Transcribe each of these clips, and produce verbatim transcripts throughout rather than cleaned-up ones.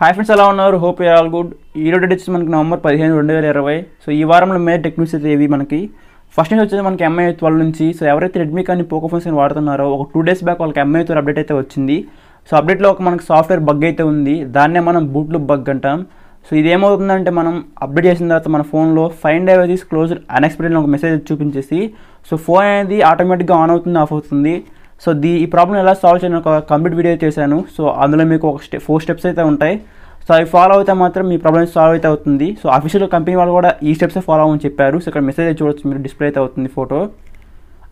Hi friends, ఎలా ఉన్నారు? Hope you are all good. ఈ రోజు డేట్ వచ్చేసి మనకి నవంబర్ పదిహేను రెండు వేల ఇరవై. సో ఈ వారంలో మేజర్ టెక్ న్యూస్ అయితే ఇవి. మనకి ఫస్ట్ నుంచి వచ్చేది మనకి ఎంఐ ట్వెల్వ్ నుంచి. సో ఎవరైతే రెడ్మీ కానీ పోకో ఫోన్స్ కానీ వాడుతున్నారో ఒక టూ డేస్ బ్యాక్ వాళ్ళకి ఎంఐ ట్వెల్వ్ అప్డేట్ అయితే వచ్చింది. సో అప్డేట్లో ఒక మనకి సాఫ్ట్వేర్ బగ్ అయితే ఉంది, దాన్నే మనం బూట్లు బగ్ అంటాం. సో ఇదేమవుతుందంటే మనం అప్డేట్ చేసిన తర్వాత మన ఫోన్లో ఫైండ్ డివైసెస్ క్లోజ్డ్ అన్ఎక్స్పెక్టెడ్ ఒక మెసేజ్ చూపించేసి సో ఫోన్ అనేది ఆటోమేటిక్గా ఆన్ అవుతుంది, ఆఫ్ అవుతుంది. సో దీ ఈ ప్రాబ్లం ఎలా సాల్వ్ చేయను ఒక కంప్లీట్ వీడియో చేశాను. సో అందులో మీకు ఒక స్టెప్ ఫోర్ స్టెప్స్ అయితే ఉంటాయి. సో అవి ఫాలో అయితే మాత్రం మీ ప్రాబ్లం సాల్వ్ అయితే అవుతుంది. సో అఫీషియల్ కంపెనీ వాళ్ళు కూడా ఈ స్టెప్స్ ఫాలో అవ్వని చెప్పారు. సో ఇక్కడ మెసేజ్ చూడొచ్చు మీరు, డిస్ప్లే అయితే అవుతుంది ఫోటో.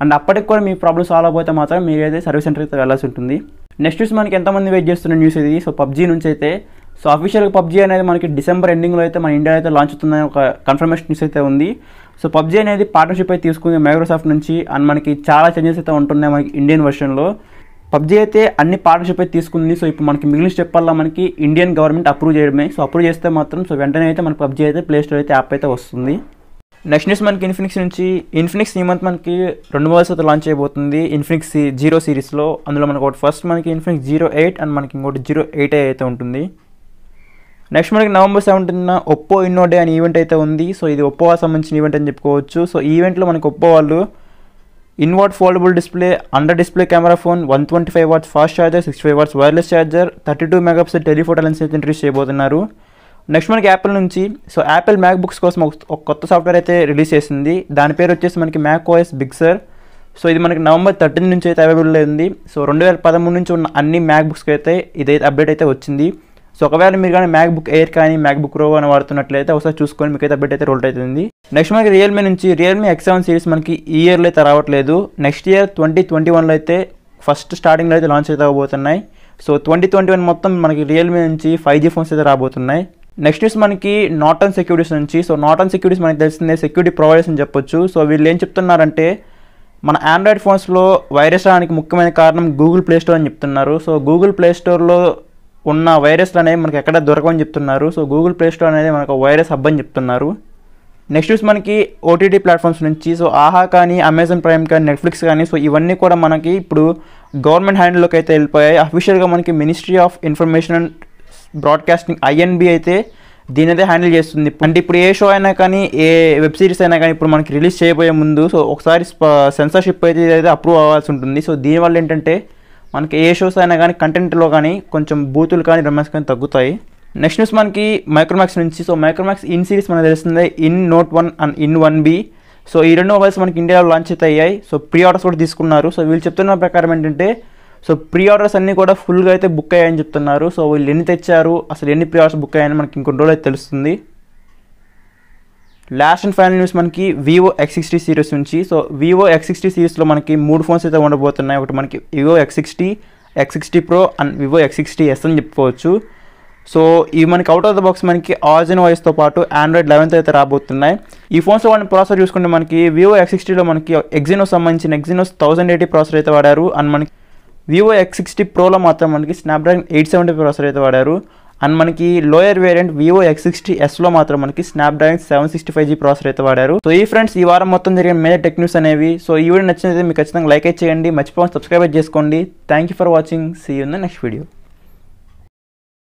అండ్ అప్పటికి కూడా మీ ప్రాబ్లం సాల్వ్ అయిపోతే మాత్రం మీరైతే సర్వీస్ సెంటర్ అయితే వెళ్ళాల్సి ఉంటుంది. నెక్స్ట్ న్యూస్ మనకి ఎంతమంది వెయిట్ చేస్తున్న న్యూస్ ఇది. సో పబ్జీ నుంచి అయితే సో అఫీషియల్గా పబ్జీ అనేది మనకి డిసెంబర్ ఎండింగ్లో అయితే మన ఇండియా అయితే లాంచ్ అవుతుందని ఒక కన్ఫర్మేషన్ న్యూస్ అయితే ఉంది. సో పబ్జీ అనేది పార్ట్నర్షిప్ అయితే తీసుకుంది మైక్రోసాఫ్ట్ నుంచి. అండ్ మనకి చాలా చేంజెస్ అయితే ఉంటున్నాయి మనకి ఇండియన్ వర్షన్లో. పబ్జీ అయితే అన్ని పార్ట్నర్షిప్ అయితే తీసుకుంది. సో ఇప్పుడు మనకి మిగిలిన స్టెప్ వల్ల మనకి ఇండియన్ గవర్నమెంట్ అప్రూవ్ చేయడమే. సో అప్రూవ్ చేస్తే మాత్రం సో వెంటనే అయితే మనకి పబ్జీ అయితే ప్లే స్టోర్ అయితే యాప్ అయితే వస్తుంది. నెక్స్ట్ న్యూస్ మనకి ఇన్ఫినిక్స్ నుంచి. ఇన్ఫినిక్స్ ఈ మంత్ మనకి రెండు మోడల్స్ అయితే లాంచ్ అయిపోతుంది ఇన్ఫినిక్స్ జీరో సిరీస్లో. అందులో మనకి ఒకటి ఫస్ట్ మనకి ఇన్ఫినిక్స్ జీరో ఎయిట్ అండ్ మనకి ఇంకోటి జీరో ఎయిట్ ఏ అయితే ఉంటుంది. నెక్స్ట్ మనకి నవంబర్ సెవెంటీన్న ఒప్పో ఇన్నో డే అనే ఈవెంట్ అయితే ఉంది. సో ఇది ఒప్పో సంబంధించిన ఈవెంట్ అని చెప్పుకోవచ్చు. సో ఈవెంట్లో మనకి ఒప్పో వాళ్ళు invert foldable display, under display camera phone, one twenty five watts fast charger, sixty five watts wireless charger, thirty two megapixel telephoto lens అయితే ఇంట్రడ్యూస్ చేయబోతున్నారు. నెక్స్ట్ మనకి యాపిల్ నుంచి. సో యాపిల్ మ్యాక్బుక్స్ కోసం ఒక కొత్త software అయితే release చేసింది. దాని పేరు వచ్చేసి మనకి మ్యాక్ఓఎస్ బిగ్ సర్. సో ఇది మనకి నవంబర్ థర్టీన్ నుంచి అయితే అవైలబుల్ అయింది. సో రెండు వేల పదమూడు నుంచి ఉన్న అన్ని మ్యాక్బుక్స్కి అయితే ఇదైతే అప్డేట్ అయితే వచ్చింది. సో ఒకవేళ మీరు కానీ మ్యాక్బుక్ ఎయిర్ కానీ మ్యాక్బుక్ ప్రో అని వాడుతున్నట్లయితే ఒకసారి చూసుకొని మీకు అయితే అప్డేట్ అయితే రోల్ అవుతుంది. నెక్స్ట్ మనకి రియల్మీ నుంచి. రియల్మీ ఎక్స్ సెవెన్ సిరీస్ మనకి ఈ ఇయర్లో అయితే రావట్లేదు. నెక్స్ట్ ఇయర్ ట్వంటీ ట్వంటీ వన్లో అయితే ఫస్ట్ స్టార్టింగ్లో అయితే లాంచ్ అయితే అవబోతున్నాయి. సో ట్వంటీ ట్వంటీ వన్ మొత్తం మనకి రియల్మీ నుంచి ఫైవ్ జీ ఫోన్స్ అయితే రాబోతున్నాయి. నెక్స్ట్ న్యూస్ మనకి నార్టన్ సెక్యూరిటీస్ నుంచి. సో నార్టన్ సెక్యూరిటీస్ మనకి తెలిసిందే సెక్యూరిటీ ప్రొవైడర్స్ అని చెప్పొచ్చు. సో వీళ్ళు ఏం చెప్తున్నారంటే మన ఆండ్రాయిడ్ ఫోన్స్లో వైరస్ రావడానికి ముఖ్యమైన కారణం గూగుల్ ప్లే స్టోర్ అని చెప్తున్నారు. సో గూగుల్ ప్లే స్టోర్లో ఉన్న వైరస్లు అనేవి మనకి ఎక్కడ దొరకవని చెప్తున్నారు. సో గూగుల్ ప్లే స్టోర్ అనేది మనకు వైరస్ హబ్ అని చెప్తున్నారు. నెక్స్ట్ న్యూస్ మనకి ఓటీటీ ప్లాట్ఫామ్స్ నుంచి. సో ఆహా కానీ, అమెజాన్ ప్రైమ్ కానీ, నెట్ఫ్లిక్స్ కానీ, సో ఇవన్నీ కూడా మనకి ఇప్పుడు గవర్నమెంట్ హ్యాండ్లోకి అయితే వెళ్ళిపోయాయి. అఫీషియల్గా మనకి ministry of information and broadcasting INB అయితే దీని అయితే హ్యాండిల్ చేస్తుంది. అంటే ఇప్పుడు ఏ షో అయినా కానీ, ఏ వెబ్ సిరీస్ అయినా కానీ ఇప్పుడు మనకి రిలీజ్ చేయబోయే ముందు సో ఒకసారి సెన్సార్షిప్ అయితే ఇదైతే అప్రూవ్ అవ్వాల్సి ఉంటుంది. సో దీనివల్ల ఏంటంటే మనకి ఏ షోస్ అయినా కానీ కంటెంట్లో కానీ కొంచెం బూతులు కానీ రొమాన్స్ కానీ తగ్గుతాయి. నెక్స్ట్ న్యూస్ మనకి మైక్రోమాక్స్ నుంచి. సో మైక్రోమాక్స్ ఇన్ సిరీస్ మనకు తెలుస్తుంది in note one and in one B. So ఈ రెండు మొబైల్స్ మనకి ఇండియాలో లాంచ్ అయితే అయ్యాయి. సో ప్రీ ఆర్డర్స్ కూడా తీసుకున్నారు. సో వీళ్ళు చెప్తున్న ప్రకారం ఏంటంటే సో ప్రీ ఆర్డర్స్ అన్నీ కూడా ఫుల్గా అయితే బుక్ అయ్యాయని చెప్తున్నారు. సో వీళ్ళు ఎన్ని తెచ్చారు, అసలు ఎన్ని ప్రీ ఆర్డర్స్ బుక్ అయ్యాయని మనకి ఇంకొన్ని రోజులు అయితే తెలుస్తుంది. లాస్ట్ అండ్ ఫైనల్ న్యూస్ మనకి వివో ఎక్స్ సిక్స్టీ సిరీస్ నుంచి. సో వివో ఎక్స్ సిక్స్టీ సిరీస్లో మనకి మూడు ఫోన్స్ అయితే ఉండబోతున్నాయి. ఒకటి మనకి Vivo X sixty, X sixty Pro and Vivo X sixty S అని చెప్పుకోవచ్చు. సో ఇవి మనకి అవుట్ ఆఫ్ ద బాక్స్ మనకి ఆరిజిన్ వాయిస్తో పాటు ఆండ్రాయిడ్ లెవెన్త్ అయితే రాబోతున్నాయి. ఈ ఫోన్స్లో వాడిన ప్రాసెసర్ చూసుకుంటే మనకి వివో ఎక్స్ సిక్స్టీలో మనకి ఎగ్జినోస్ సంబంధించిన ఎగ్జినోస్ థౌసండ్ ఎయిటీ ప్రాసెసర్ అయితే వాడారు. అండ్ మనకి వివో ఎక్స్ సిక్స్టీ ప్రోలో మాత్రం మనకి స్నాప్డ్రాగన్ ఎయిట్ సెవెంటీ ప్రాసెసర్ అయితే వాడారు. అండ్ మనకి lower variant Vivo X sixty ఎస్లో మాత్రం మనకి Snapdragon seven sixty five G processor అయితే వాడారు. సో ఈ ఫ్రెండ్స్ ఈ వారం మొత్తం జరిగిన మేజర్ టెక్ న్యూస్ అనేవి. సో ఈ వీడియో నచ్చినట్లయితే మీకు ఖచ్చితంగా లైక్ చేయండి, మర్చిపోకుండా సబ్స్క్రైబ్ చేసుకోండి. Thank you for watching, see you in the next video.